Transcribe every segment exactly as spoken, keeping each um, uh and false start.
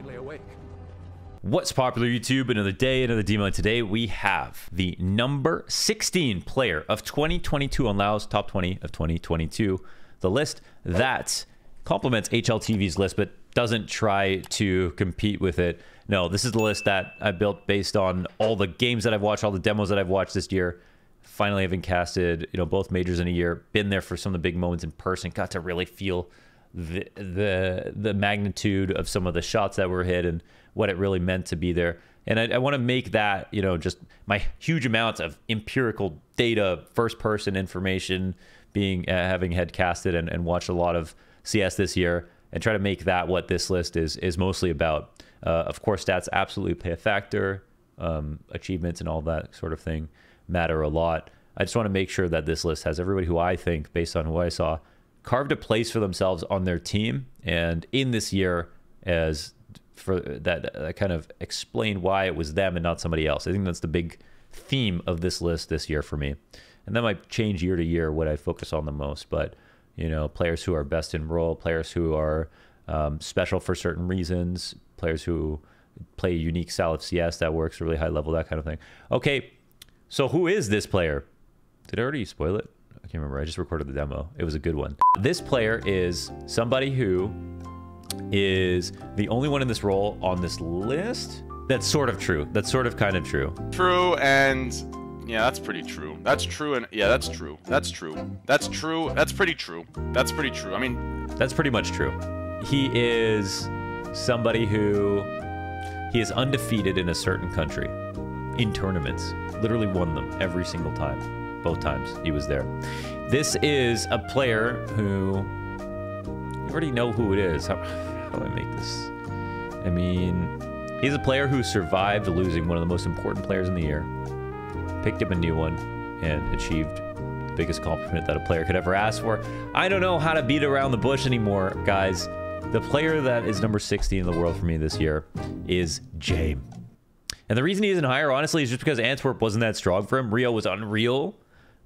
finally awake. What's popular, YouTube? Another day, another demo. Today we have the number sixteen player of twenty twenty-two on Lao's top twenty of twenty twenty-two. The list that complements H L T V's list, but doesn't try to compete with it. No, this is the list that I built based on all the games that I've watched, all the demos that I've watched this year. Finally, having casted, you know, both majors in a year, been there for some of the big moments in person, got to really feel the the the magnitude of some of the shots that were hit and what it really meant to be there. And I, I want to make that, you know, just my huge amounts of empirical data, first person information, being uh, having head casted and, and watched a lot of C S this year, and try to make that what this list is is mostly about. Uh, of course, stats absolutely play a factor, um, achievements and all that sort of thing matter a lot. I just want to make sure that this list has everybody who I think, based on who I saw, carved a place for themselves on their team and in this year, as for that, that kind of explained why it was them and not somebody else. I think that's the big theme of this list this year for me, and that might change year to year what I focus on the most. But you know, players who are best in role, players who are um, special for certain reasons, players who play a unique style of C S that works really high level, that kind of thing. Okay, so who is this player? Did I already spoil it? I can't remember. I just recorded the demo. It was a good one. This player is somebody who is the only one in this role on this list. That's sort of true. That's sort of kind of true. True, and yeah, that's pretty true. That's true, and yeah, that's true. That's true. That's true. That's pretty true. That's pretty true. I mean, that's pretty much true. He is somebody who he is undefeated in a certain country in tournaments. Literally won them every single time. Both times he was there. This is a player who you already know who it is. How, how do I make this? I mean, he's a player who survived losing one of the most important players in the year, picked up a new one, and achieved the biggest compliment that a player could ever ask for. I don't know how to beat around the bush anymore, guys. The player that is number sixty in the world for me this year is Jame. And the reason he isn't higher, honestly, is just because Antwerp wasn't that strong for him. Rio was unreal,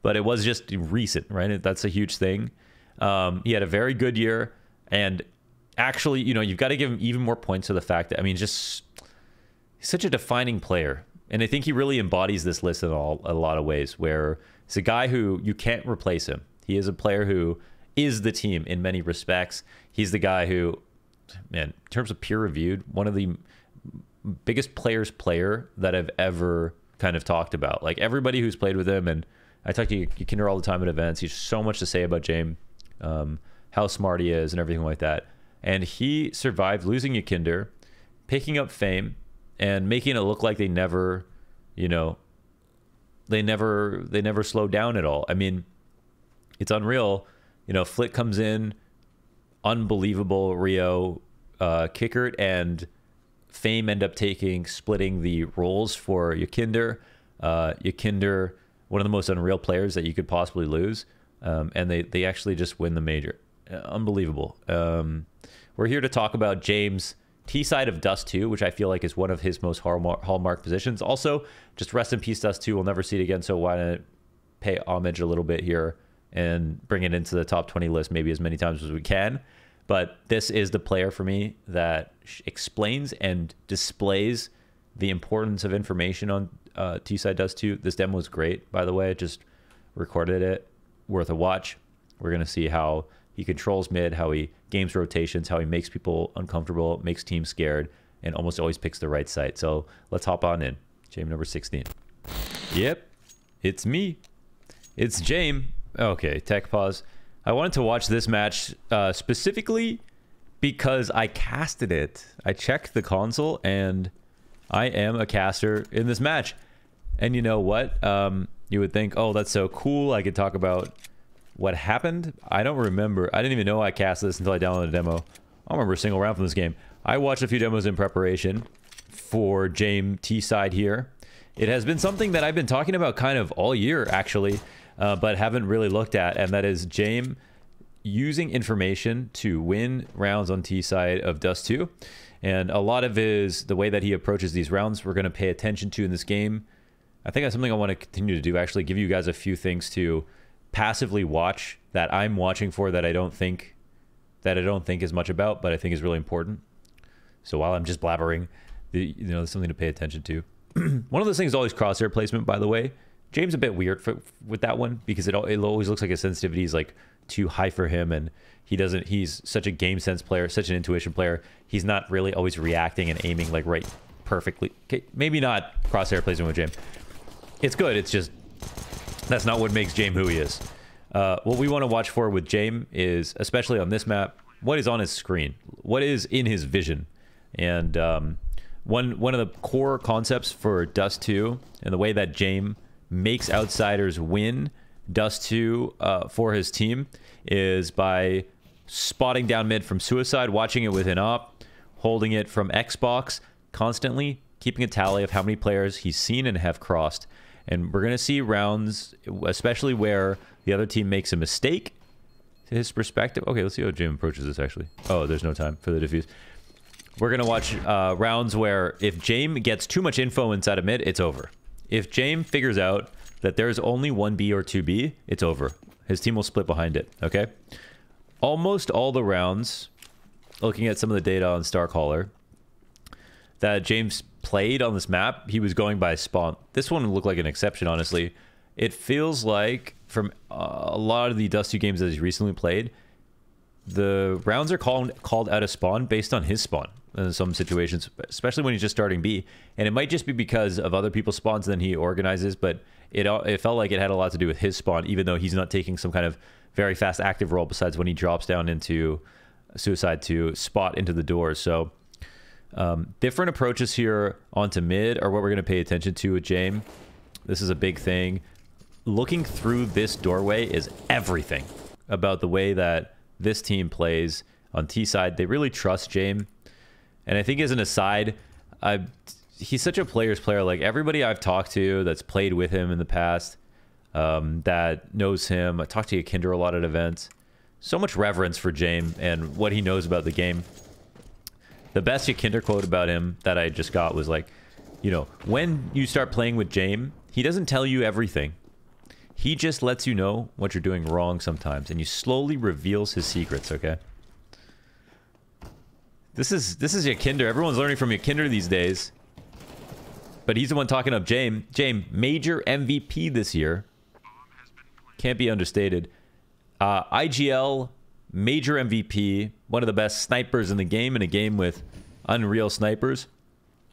but it was just recent, right? That's a huge thing. Um, he had a very good year, and actually, you know, you've got to give him even more points to the fact that, I mean, just he's such a defining player, and I think he really embodies this list in all, a lot of ways, where it's a guy who you can't replace him. He is a player who is the team in many respects. He's the guy who, man, in terms of peer-reviewed, one of the biggest players player that I've ever kind of talked about. Like, everybody who's played with him, and I talk to YEKINDAR all the time at events. He's so much to say about Jame, um, how smart he is and everything like that. And he survived losing YEKINDAR, picking up fame, and making it look like they never, you know, they never they never slow down at all. I mean, it's unreal. You know, Fl one t comes in, unbelievable Rio, uh, Kicker, and Fame end up taking, splitting the roles for YEKINDAR. Uh, YEKINDAR, one of the most unreal players that you could possibly lose. Um, and they, they actually just win the major. Uh, unbelievable. Um, we're here to talk about Jame's T-side of Dust two, which I feel like is one of his most hallmark, hallmark positions. Also, just rest in peace, Dust two. We'll never see it again, so why not pay homage a little bit here and bring it into the top twenty list maybe as many times as we can. But this is the player for me that explains and displays the importance of information on uh, T-Side Dust two. This demo is great, by the way. I just recorded it. Worth a watch. We're going to see how he controls mid, how he games rotations, how he makes people uncomfortable, makes teams scared, and almost always picks the right side. So let's hop on in. Jame number sixteen. Yep, it's me. It's Jame. Okay, tech pause. I wanted to watch this match uh, specifically because I casted it. I checked the console, and I am a caster in this match. And you know what? Um, you would think, oh, that's so cool. I could talk about what happened. I don't remember. I didn't even know I cast this until I downloaded a demo. I don't remember a single round from this game. I watched a few demos in preparation for Jame T-side here. It has been something that I've been talking about kind of all year, actually. Uh, but haven't really looked at, and that is Jame using information to win rounds on T-side of Dust two. And a lot of his, the way that he approaches these rounds, we're going to pay attention to in this game. I think that's something I want to continue to do, actually, give you guys a few things to passively watch that I'm watching for that I don't think, that I don't think as much about, but I think is really important. So while I'm just blabbering, the, you know, there's something to pay attention to. One of those things is always crosshair placement, by the way. Jame's a bit weird for, with that one, because it, it always looks like his sensitivity is like too high for him, and he doesn't, he's such a game sense player, such an intuition player. He's not really always reacting and aiming like right perfectly. Okay, maybe not crosshair placement with Jame. It's good, it's just, that's not what makes Jame who he is. Uh, what we want to watch for with Jame is, especially on this map, what is on his screen, what is in his vision. And um, one one of the core concepts for Dust two and the way that Jame makes Outsiders win Dust two uh, for his team is by spotting down mid from suicide, watching it with an op, holding it from Xbox, constantly keeping a tally of how many players he's seen and have crossed. And we're going to see rounds, especially where the other team makes a mistake, to his perspective. Okay, let's see how Jame approaches this, actually. Oh, there's no time for the defuse. We're going to watch uh, rounds where if Jame gets too much info inside of mid, it's over. If Jame figures out that there's only one B or two B, it's over. His team will split behind it, okay? Almost all the rounds, looking at some of the data on Starcaller, that Jame's played on this map, he was going by spawn. This one looked like an exception, honestly. It feels like, from uh, a lot of the Dust two games that he's recently played, the rounds are called called out of spawn based on his spawn in some situations, especially when he's just starting B. And it might just be because of other people's spawns than he organizes, but it, it felt like it had a lot to do with his spawn, even though he's not taking some kind of very fast active role besides when he drops down into suicide to spot into the door. So um, different approaches here onto mid are what we're going to pay attention to with Jame. This is a big thing. Looking through this doorway is everything about the way that this team plays on T side. They really trust Jame. And I think as an aside, I, he's such a player's player. Like everybody I've talked to that's played with him in the past, um, that knows him. I talked to YEKINDAR a lot at events. So much reverence for Jame and what he knows about the game. The best YEKINDAR quote about him that I just got was like, you know, when you start playing with Jame, he doesn't tell you everything. He just lets you know what you're doing wrong sometimes, and you slowly reveals his secrets, okay? This is this is YEKINDAR. Everyone's learning from YEKINDAR these days. But he's the one talking up Jame. Jame, major M V P this year. Can't be understated. Uh, I G L, major M V P. One of the best snipers in the game, in a game with unreal snipers.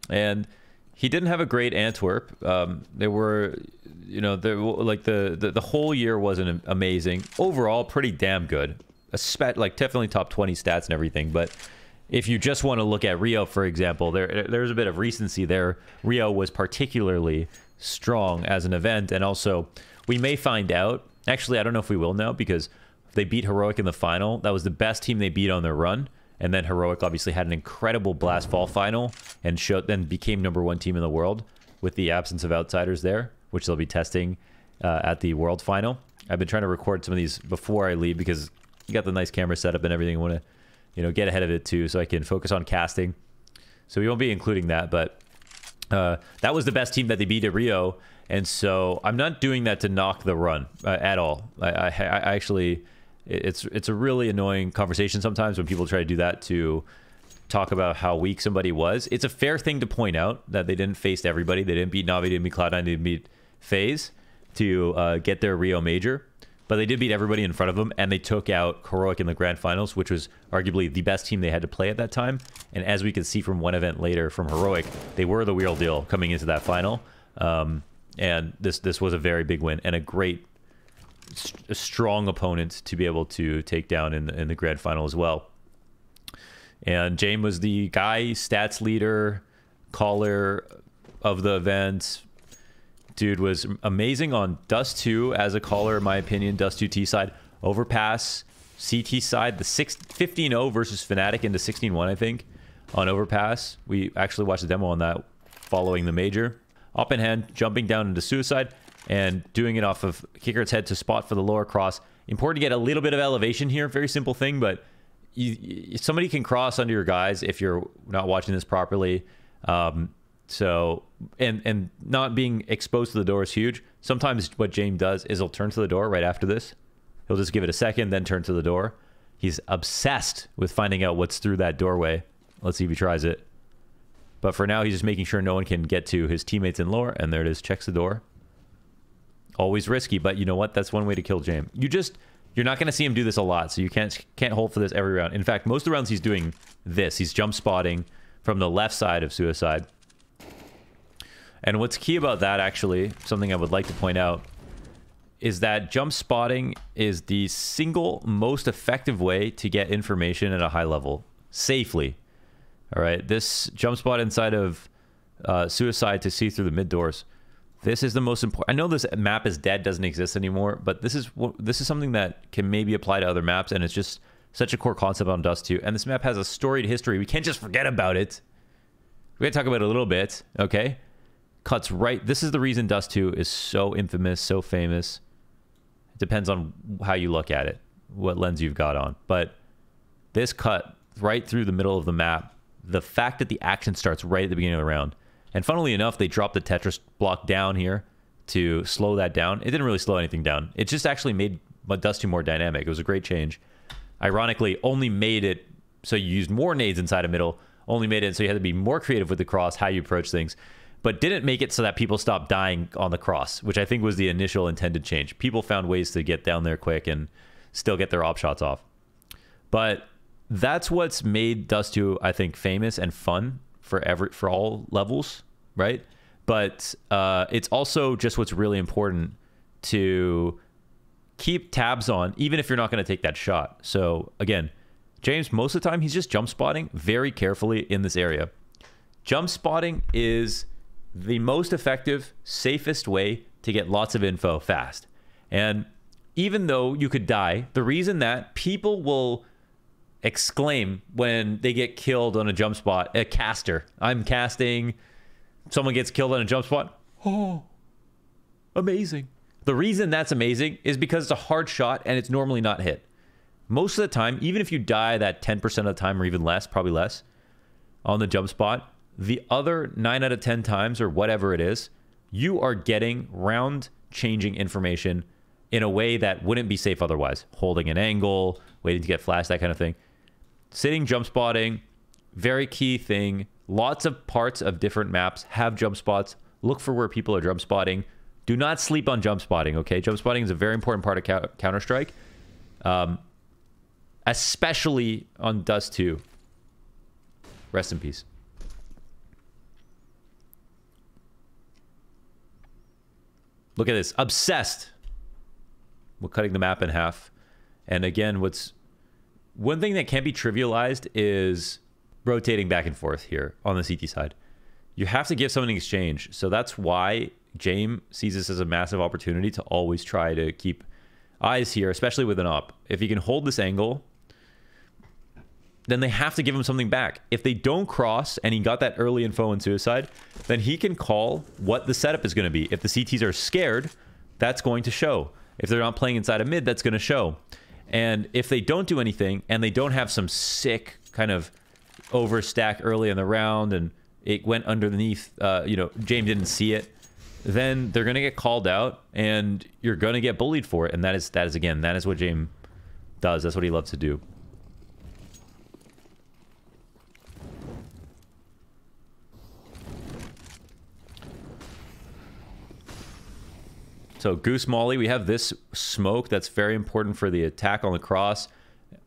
And he didn't have a great Antwerp. Um, there were, you know, there, like the, the, the whole year wasn't amazing. Overall, pretty damn good. Especially, like definitely top twenty stats and everything. But if you just want to look at Rio, for example, there there's a bit of recency there. Rio was particularly strong as an event. And also, we may find out. Actually, I don't know if we will now, because they beat Heroic in the final. That was the best team they beat on their run. And then Heroic obviously had an incredible Blast Fall final and showed, then became number one team in the world with the absence of Outsiders there, which they'll be testing uh, at the World Final. I've been trying to record some of these before I leave because you got the nice camera setup and everything. I want to, you know, get ahead of it too, so I can focus on casting. So we won't be including that, but uh, that was the best team that they beat at Rio, and so I'm not doing that to knock the run uh, at all. I, I, I actually. It's it's a really annoying conversation sometimes when people try to do that to talk about how weak somebody was. It's a fair thing to point out that they didn't face everybody. They didn't beat Navi, they didn't beat Cloud nine, they didn't beat FaZe to uh, get their Rio major. But they did beat everybody in front of them, and they took out Heroic in the Grand Finals, which was arguably the best team they had to play at that time. And as we can see from one event later from Heroic, they were the real deal coming into that final. Um, and this, this was a very big win and a great, a strong opponent to be able to take down in the, in the grand final as well. And Jame was the guy, stats leader, caller of the event. Dude was amazing on Dust two as a caller, in my opinion. Dust two T side, Overpass, C T side, the fifteen oh versus Fnatic into sixteen one, I think, on Overpass. We actually watched a demo on that following the major. Up in hand, jumping down into suicide, and doing it off of Kicker's head to spot for the lower cross. Important to get a little bit of elevation here. Very simple thing, but you, you, somebody can cross under your guys if you're not watching this properly. Um, so, and and not being exposed to the door is huge. Sometimes what Jame does is he'll turn to the door right after this. He'll just give it a second, then turn to the door. He's obsessed with finding out what's through that doorway Let's see if he tries it. But for now, he's just making sure no one can get to his teammates in lower. And there it is. Checks the door. Always risky, but you know what? That's one way to kill Jame. You just... You're not going to see him do this a lot, so you can't can't hold for this every round. In fact, most of the rounds he's doing this. He's jump spotting from the left side of Suicide. And what's key about that, actually, something I would like to point out, is that jump spotting is the single most effective way to get information at a high level safely. All right, this jump spot inside of uh, Suicide to see through the mid doors. This is the most important. I know this map is dead, doesn't exist anymore, but this is this is something that can maybe apply to other maps, and it's just such a core concept on Dust two. And this map has a storied history. We can't just forget about it. We're gonna talk about it a little bit, okay? Cuts right. This is the reason Dust two is so infamous, so famous. It depends on how you look at it, what lens you've got on. But this cut right through the middle of the map, the fact that the action starts right at the beginning of the round. And funnily enough, they dropped the Tetris block down here to slow that down. It didn't really slow anything down. It just actually made Dust two more dynamic. It was a great change. Ironically, only made it so you used more nades inside of middle, only made it so you had to be more creative with the cross, how you approach things, but didn't make it so that people stopped dying on the cross, which I think was the initial intended change. People found ways to get down there quick and still get their op shots off. But that's what's made Dust two, I think, famous and fun. For every for all levels, right? But uh, it's also just what's really important to keep tabs on, even if you're not going to take that shot. So again, James, most of the time, he's just jump spotting very carefully in this area. Jump spotting is the most effective, safest way to get lots of info fast. And even though you could die, the reason that people will exclaim when they get killed on a jump spot, a caster, I'm casting, someone gets killed on a jump spot, oh, amazing. The reason that's amazing is because it's a hard shot and it's normally not hit. Most of the time, even if you die that ten percent of the time or even less, probably less, on the jump spot, the other nine out of ten times or whatever it is, you are getting round-changing information in a way that wouldn't be safe otherwise. Holding an angle, waiting to get flashed, that kind of thing. Sitting jump spotting, very key thing. Lots of parts of different maps have jump spots. Look for where people are jump spotting. Do not sleep on jump spotting, okay? Jump spotting is a very important part of Counter-Strike, um, especially on Dust two. Rest in peace. Look at this. Obsessed. We're cutting the map in half. And again, what's one thing that can't be trivialized is rotating back and forth here on the C T side. You have to give something in exchange. So that's why Jame sees this as a massive opportunity to always try to keep eyes here, especially with an op. If you can hold this angle, then they have to give him something back. If they don't cross and he got that early info in Suicide, then he can call what the setup is going to be. If the C Ts are scared, that's going to show. If they're not playing inside of mid, that's going to show. And if they don't do anything and they don't have some sick kind of overstack early in the round and it went underneath, uh, you know, Jame didn't see it, then they're going to get called out and you're going to get bullied for it. And that is, that is again, that is what Jame does. That's what he loves to do. So Goose Molly, we have this smoke that's very important for the attack on the cross.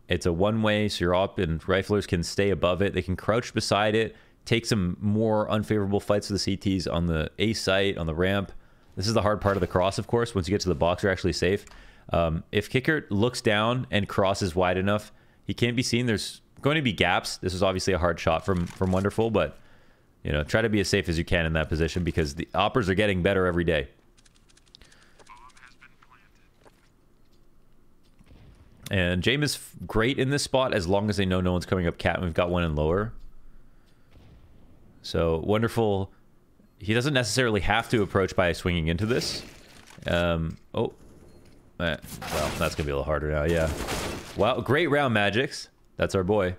It's a one-way, so your op and riflers can stay above it. They can crouch beside it, take some more unfavorable fights with the C Ts on the A site, on the ramp. This is the hard part of the cross, of course. Once you get to the box, you're actually safe. Um, if Kicker looks down and crosses wide enough, he can't be seen. There's going to be gaps. This is obviously a hard shot from, from Wonderful, but you know, try to be as safe as you can in that position because the oppers are getting better every day. And Jame is great in this spot as long as they know no one's coming up cat, and we've got one in lower. So Wonderful, he doesn't necessarily have to approach by swinging into this. Um, oh, eh, well, that's going to be a little harder now, yeah. Wow, great round, Magix. That's our boy.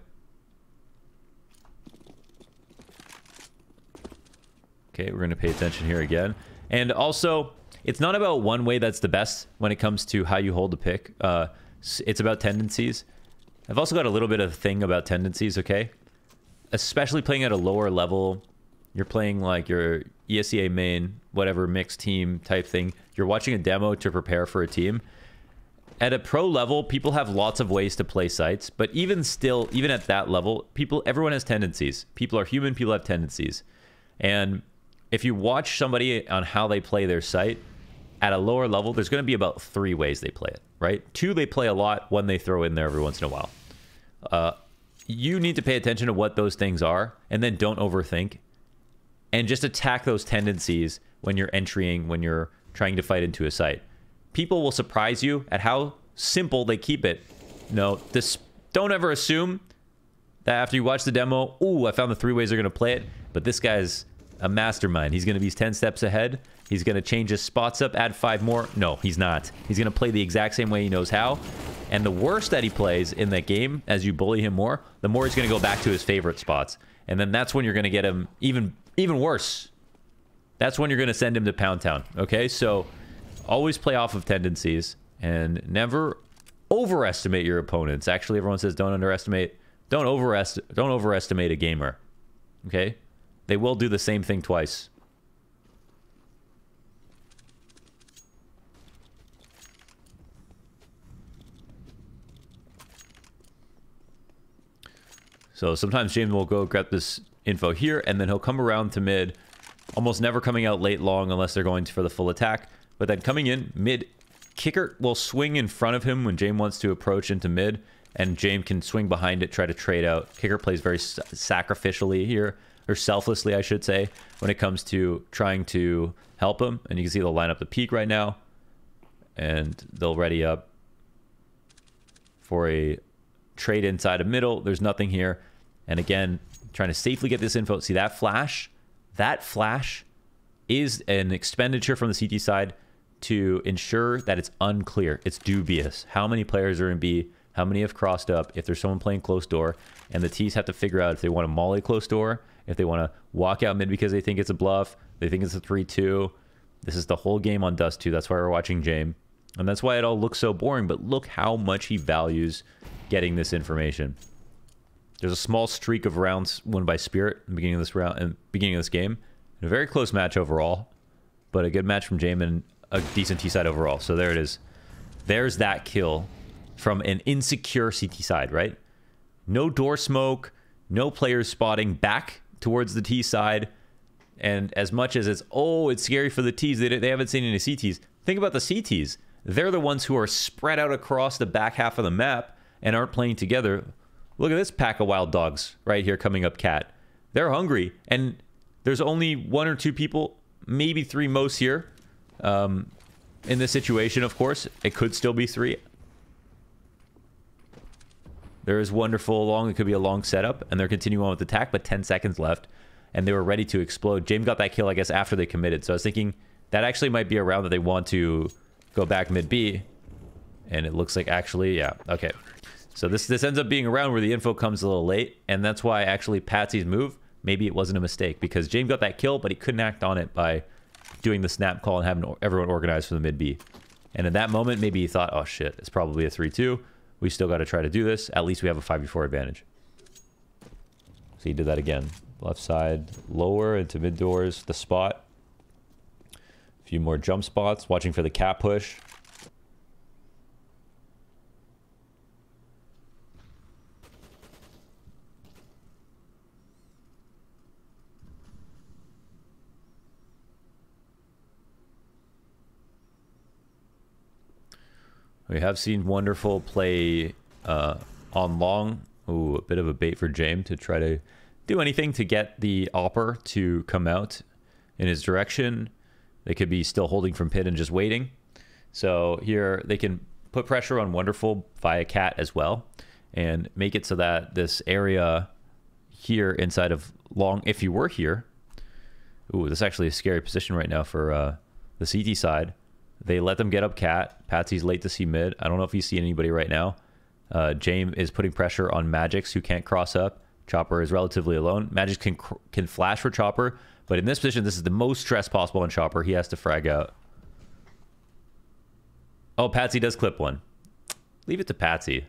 Okay, we're going to pay attention here again. And also, it's not about one way that's the best when it comes to how you hold the pick. Uh... It's about tendencies. I've also got a little bit of a thing about tendencies, okay? especially playing at a lower level, you're playing like your E S E A main, whatever mixed team type thing. You're watching a demo to prepare for a team. At a pro level, people have lots of ways to play sites, but even still, even at that level, people, everyone has tendencies. People are human, people have tendencies. And if you watch somebody on how they play their site, at a lower level, there's going to be about three ways they play it, right? Two, they play a lot. One, they throw in there every once in a while. Uh, you need to pay attention to what those things are, and then don't overthink. And just attack those tendencies when you're entering, when you're trying to fight into a site. People will surprise you at how simple they keep it. No, this, don't ever assume that after you watch the demo, ooh, I found the three ways they're going to play it, but this guy's a mastermind. He's going to be ten steps ahead. He's going to change his spots up, add five more. No, he's not. He's going to play the exact same way he knows how. And the worse that he plays in that game, as you bully him more, the more he's going to go back to his favorite spots. And then that's when you're going to get him even, even worse. That's when you're going to send him to Pound Town. Okay, so always play off of tendencies and never overestimate your opponents. Actually, everyone says don't underestimate. Don't, overest don't overestimate a gamer. Okay? They will do the same thing twice. So sometimes James will go grab this info here, and then he'll come around to mid, almost never coming out late long unless they're going for the full attack. But then coming in mid, Kicker will swing in front of him when James wants to approach into mid, and James can swing behind it, try to trade out. Kicker plays very sacrificially here, or selflessly, I should say, when it comes to trying to help him. And you can see they'll line up the peak right now, and they'll ready up for a trade inside of middle. There's nothing here. And again, trying to safely get this info. See that flash? That flash is an expenditure from the C T side to ensure that it's unclear. It's dubious. How many players are in B? How many have crossed up? If there's someone playing close door, and the T's have to figure out if they want to molly close door, if they want to walk out mid because they think it's a bluff, they think it's a three two. This is the whole game on Dust two. That's why we're watching Jame. And that's why it all looks so boring, but look how much he values getting this information. There's a small streak of rounds won by Spirit in the beginning of this round and beginning of this game. And a very close match overall, but a good match from Jame and a decent T side overall. So there it is. There's that kill from an insecure C T side, right? No door smoke, no players spotting back towards the T side. And as much as it's, oh, it's scary for the Ts, they, they haven't seen any C Ts. Think about the C Ts. They're the ones who are spread out across the back half of the map and aren't playing together. Look at this pack of wild dogs right here coming up cat. They're hungry, and there's only one or two people, maybe three most here. Um, in this situation, of course, it could still be three. There is Wonderful long. It could be a long setup, and they're continuing on with the attack, but ten seconds left, and they were ready to explode. James got that kill, I guess, after they committed. So I was thinking that actually might be a round that they want to go back mid B, and it looks like actually, yeah, okay. So this this ends up being a round where the info comes a little late, and that's why actually Patsy's move, maybe it wasn't a mistake, because James got that kill, but he couldn't act on it by doing the snap call and having everyone organized for the mid B. And in that moment, maybe he thought, oh shit, it's probably a three two. We still got to try to do this. At least we have a five v four advantage. So he did that again. Left side, lower into mid doors, the spot. A few more jump spots, watching for the cat push. We have seen Wonderful play uh, on long. Ooh, a bit of a bait for James to try to do anything to get the Opper to come out in his direction. They could be still holding from pit and just waiting. So here they can put pressure on Wonderful via cat as well and make it so that this area here inside of long, if you were here, ooh, this is actually a scary position right now for uh, the C T side. They let them get up cat. Patsy's late to see mid. I don't know if you see anybody right now. Uh, James is putting pressure on Magix, who can't cross up. Chopper is relatively alone. Magix can can flash for Chopper, but in this position, this is the most stress possible on Chopper. He has to frag out. Oh, Patsy does clip one. Leave it to Patsy.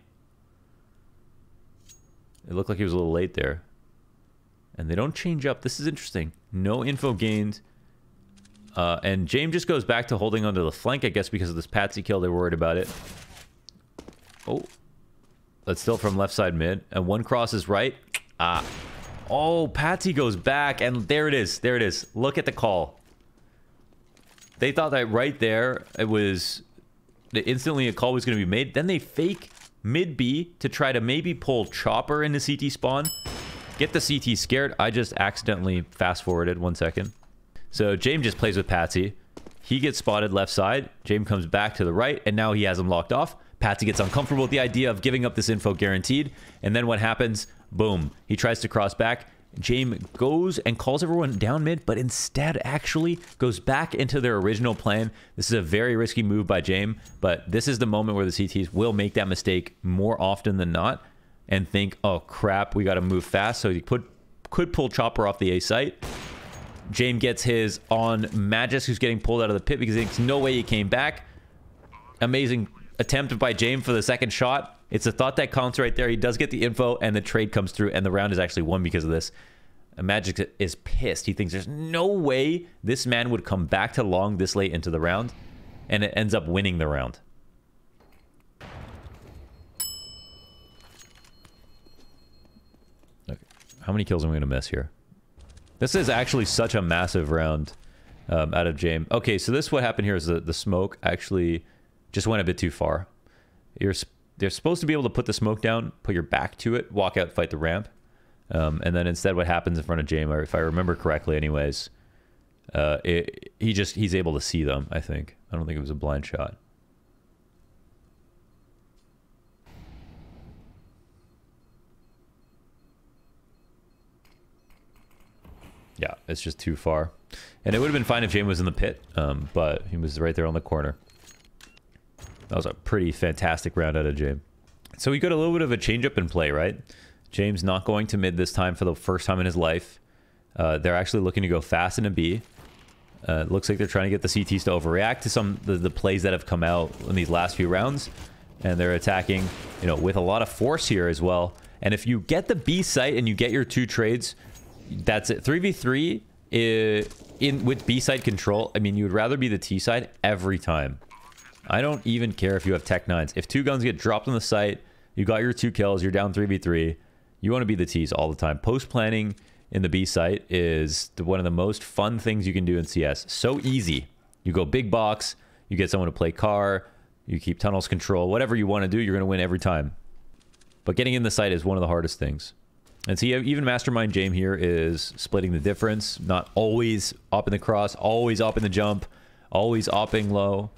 It looked like he was a little late there. And they don't change up. This is interesting. No info gained. Uh, and Jame just goes back to holding onto the flank, I guess, because of this Patsy kill. They're worried about it. Oh. That's still from left side mid. And one crosses right. Ah. Oh, Patsy goes back. And there it is. There it is. Look at the call. They thought that right there, it was... Instantly a call was going to be made. Then they fake mid B to try to maybe pull Chopper into C T spawn. Get the C T scared. I just accidentally fast-forwarded one second. So Jame just plays with Patsy. He gets spotted left side. Jame comes back to the right, and now he has him locked off. Patsy gets uncomfortable with the idea of giving up this info guaranteed. And then what happens? Boom. He tries to cross back. Jame goes and calls everyone down mid, but instead actually goes back into their original plan. This is a very risky move by Jame, but this is the moment where the C Ts will make that mistake more often than not and think, oh crap, we got to move fast. So he put, could pull Chopper off the A site. Jame gets his on Magix, who's getting pulled out of the pit because there's no way he came back. Amazing attempt by Jame for the second shot. It's a thought that counts right there. He does get the info, and the trade comes through, and the round is actually won because of this. Magix is pissed. He thinks there's no way this man would come back to long this late into the round, and it ends up winning the round. Okay. How many kills am I going to miss here? This is actually such a massive round um, out of Jame. Okay, so this what happened here is the, the smoke actually just went a bit too far. You're They're supposed to be able to put the smoke down, put your back to it, walk out, fight the ramp. Um, and then instead what happens in front of Jame, or if I remember correctly anyways, uh, it, he just, he's able to see them, I think. I don't think it was a blind shot. Yeah, it's just too far. And it would have been fine if Jame was in the pit, um, but he was right there on the corner. That was a pretty fantastic round out of Jame. So we got a little bit of a change-up in play, right? Jame's not going to mid this time for the first time in his life. Uh, they're actually looking to go fast in a B. Uh, looks like they're trying to get the C Ts to overreact to some of the, the plays that have come out in these last few rounds. And they're attacking, you know, with a lot of force here as well. And if you get the B site and you get your two trades, that's it. three v three in, in, with B site control, I mean, you would rather be the T side every time. I don't even care if you have Tech nines. If two guns get dropped on the site, you got your two kills, you're down three v three. You want to be the T's all the time. Post-planning in the B site is one of the most fun things you can do in C S. So easy. You go big box, you get someone to play car, you keep tunnels control. Whatever you want to do, you're going to win every time. But getting in the site is one of the hardest things. And see, even Mastermind Jame here is splitting the difference. Not always up in the cross, always up in the jump, always opping low.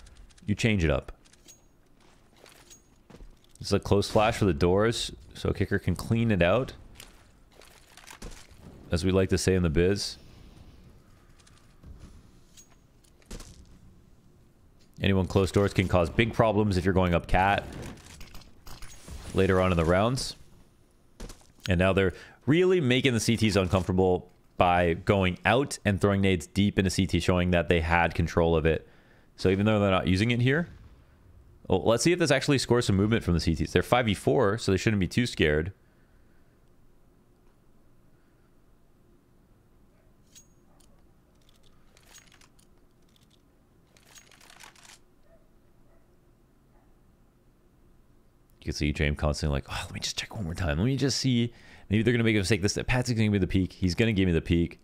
You change it up. This is a close flash for the doors, so Kicker can clean it out. As we like to say in the biz. Anyone close doors can cause big problems if you're going up cat later on in the rounds. And now they're really making the C Ts uncomfortable by going out and throwing nades deep into C T, showing that they had control of it. So even though they're not using it here, well, let's see if this actually scores some movement from the C Ts. They're five v four, so they shouldn't be too scared. You can see Jame constantly like, oh, let me just check one more time. Let me just see. Maybe they're going to make a mistake. This Patsy's going to give me the peek. He's going to give me the peek.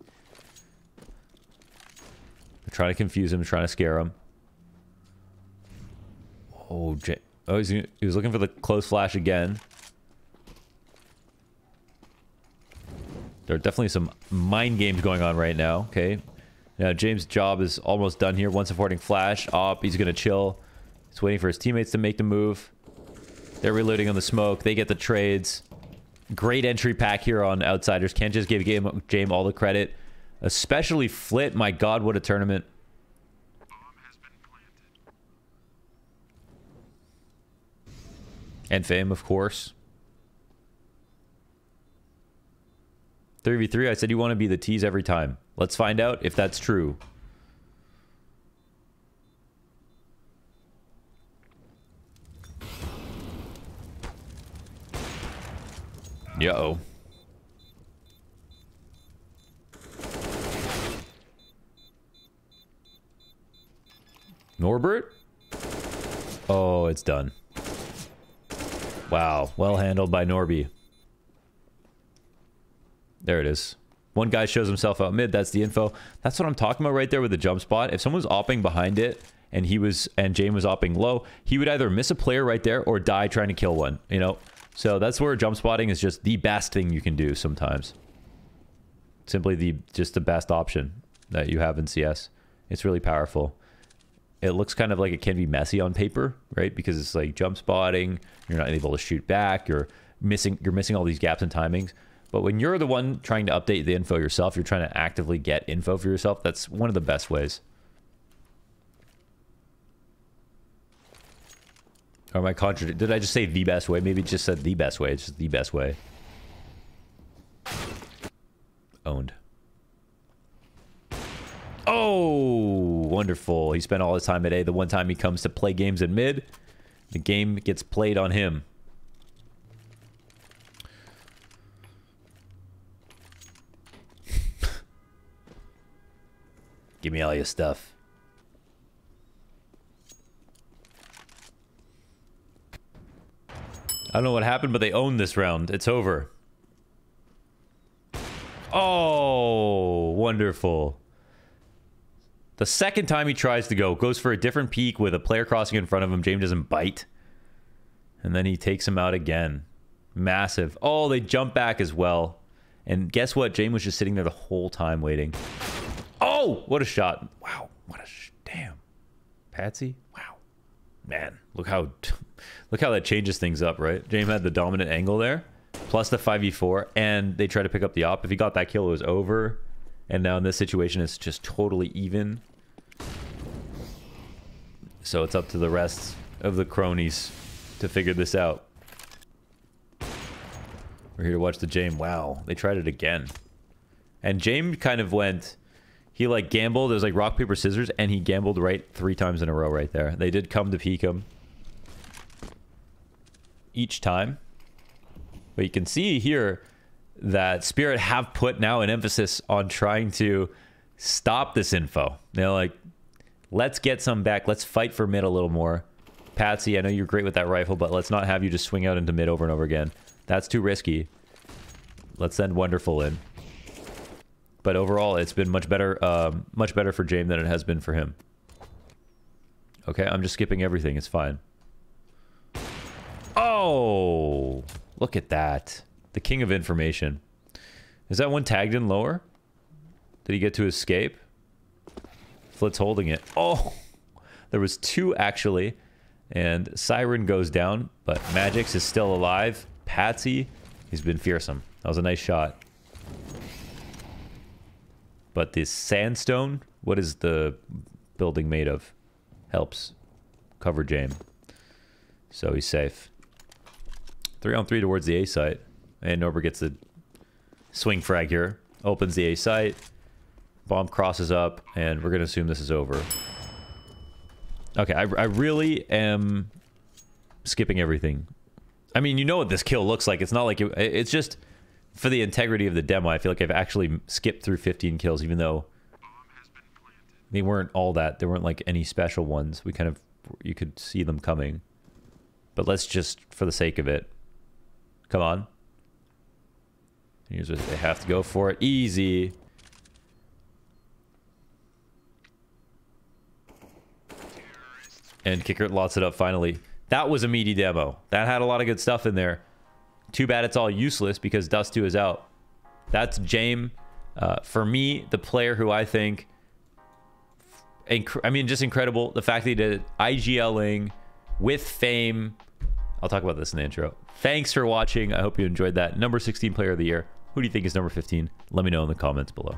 They're trying to confuse him, trying to scare him. Oh, Jame. Oh, he's, he was looking for the close flash again. There are definitely some mind games going on right now. Okay. Now, Jame's job is almost done here. Once affording flash, op, he's going to chill. He's waiting for his teammates to make the move. They're reloading on the smoke. They get the trades. Great entry pack here on Outsiders. Can't just give Jame all the credit. Especially Fl one t. My God, what a tournament. And fame, of course. three v three, I said you want to be the T's every time. Let's find out if that's true. Yo. Norbert? Oh, it's done. Wow, well handled by Norby. There it is. One guy shows himself out mid. That's the info. That's what I'm talking about right there with the jump spot. If someone was opping behind it and he was and Jame was opping low, he would either miss a player right there or die trying to kill one, you know? So that's where jump spotting is just the best thing you can do sometimes. Simply the just the best option that you have in C S. It's really powerful. It looks kind of like it can be messy on paper, right? Because it's like jump spotting, you're not able to shoot back, you're missing you're missing all these gaps in timings. But when you're the one trying to update the info yourself, you're trying to actively get info for yourself, that's one of the best ways. Or am I contradicting? Did I just say the best way? Maybe it just said the best way. It's just the best way. Owned. Oh, wonderful. He spent all his time at A. The one time he comes to play games in mid, the game gets played on him. Give me all your stuff. I don't know what happened, but they owned this round. It's over. Oh, wonderful. The second time he tries to go, goes for a different peek with a player crossing in front of him. Jame doesn't bite. And then he takes him out again. Massive. Oh, they jump back as well. And guess what? Jame was just sitting there the whole time waiting. Oh, what a shot. Wow. What a sh damn. Patsy. Wow. Man, look how look how that changes things up, right? Jame had the dominant angle there. Plus the five v four, and they try to pick up the op. If he got that kill, it was over. And now in this situation, it's just totally even. So it's up to the rest of the cronies to figure this out. We're here to watch the Jame. Wow, they tried it again. And Jame kind of went... He, like, gambled. It was like rock, paper, scissors, and he gambled right three times in a row right there. They did come to peek him each time. But you can see here that Spirit have put now an emphasis on trying to stop this info. They're like, let's get some back. Let's fight for mid a little more. Patsy, I know you're great with that rifle, but let's not have you just swing out into mid over and over again. That's too risky. Let's send Wonderful in. But overall, it's been much better, um, much better for Jame than it has been for him. Okay, I'm just skipping everything. It's fine. Oh! Look at that. The king of information. Is that one tagged in lower? Did he get to escape? Fl one t's holding it. Oh! There was two, actually. And Siren goes down, but Magix is still alive. Patsy, he's been fearsome. That was a nice shot. But this sandstone, what is the building made of? Helps cover Jame. So he's safe. Three on three towards the A site. And Norbert gets the swing frag here. Opens the A site. Bomb crosses up. And we're going to assume this is over. Okay, I, I really am skipping everything. I mean, you know what this kill looks like. It's not like... It, it's just for the integrity of the demo. I feel like I've actually skipped through fifteen kills, even though they weren't all that. There weren't like any special ones. We kind of... You could see them coming. But let's just, for the sake of it... Come on. Here's what they have to go for it. Easy. And Kicker lots it up finally. That was a meaty demo. That had a lot of good stuff in there. Too bad it's all useless because Dust two is out. That's Jame. Uh, for me, the player who I think... I mean, just incredible. The fact that he did it. I G L-ing with fame... I'll talk about this in the intro. Thanks for watching. I hope you enjoyed that. Number sixteen player of the year. Who do you think is number fifteen? Let me know in the comments below.